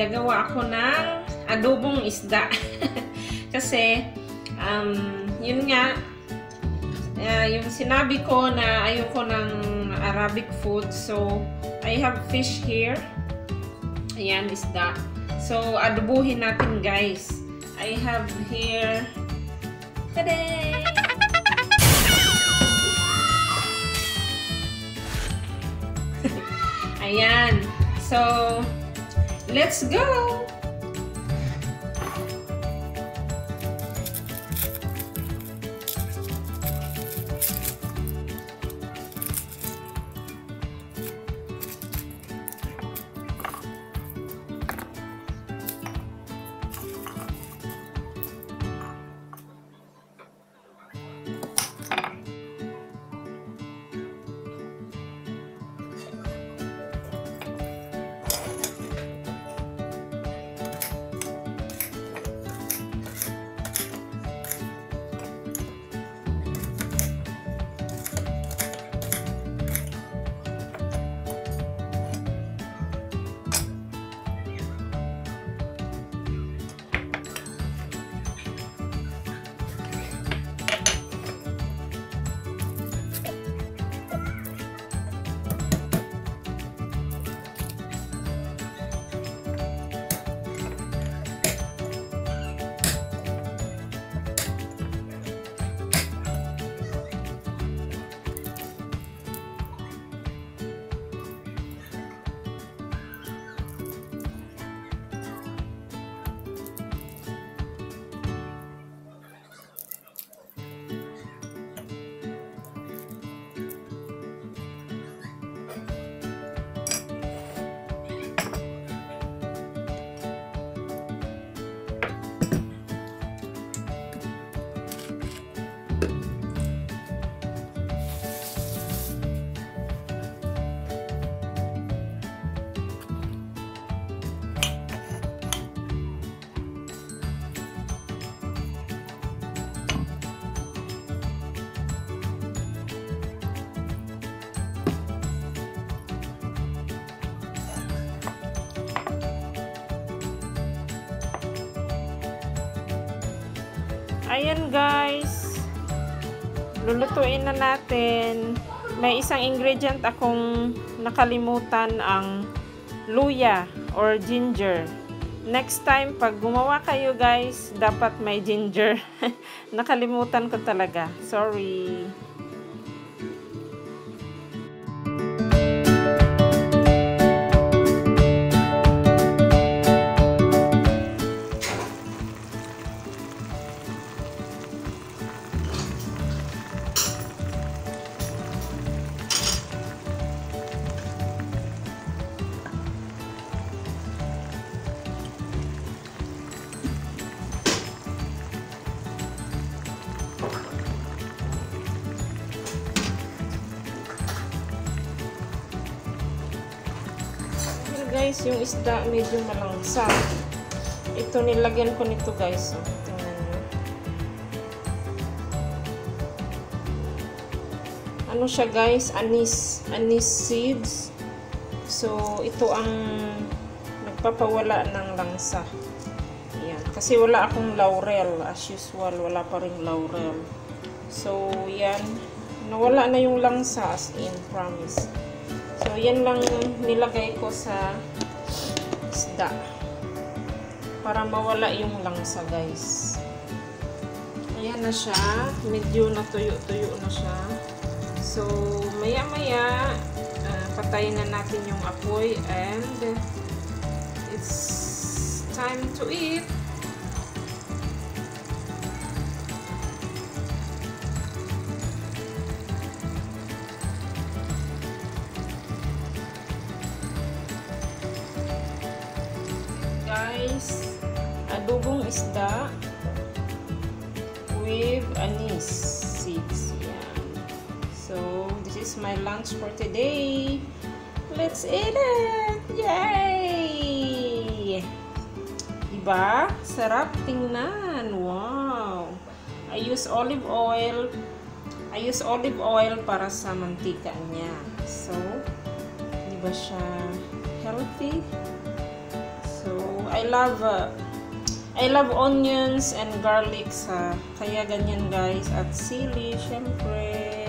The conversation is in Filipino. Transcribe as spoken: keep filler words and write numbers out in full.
gagawa ako ng adobong isda. Kasi, um, yun nga, uh, yung sinabi ko na ayoko ng Arabic food. So, I have fish here. Ayan, isda. So, adobohin natin, guys. I have here, tada! Ayan. So, let's go! Ayan guys, lulutuin na natin. May isang ingredient akong nakalimutan, ang luya or ginger. Next time pag gumawa kayo guys, dapat may ginger. Nakalimutan ko talaga, sorry. Guys, yung isda medyo malangsa. Ito, nilagyan ko nito guys. Oh, tingnan nyo. Ano siya guys? Anise. Anise seeds. So, ito ang nagpapawala ng langsa. Ayan. Kasi wala akong laurel. As usual, wala pa rin laurel. So, yan. Nawala na yung langsa, as in, promise. So, yan lang nilagay ko sa isda. Para mawala yung langsa, guys. Ayan na siya. Medyo natuyo-tuyo na siya. So, maya-maya, uh, patayin na natin yung apoy. And, it's time to eat. Adobong isda with anise seeds. Yeah. So this is my lunch for today. Let's eat it! Yay! Diba? Sarap tingnan. Wow! I use olive oil. I use olive oil para sa mantika niya. So, diba siya healthy? So I love uh, I love onions and garlics ha. Kaya ganyan guys, at sili syempre.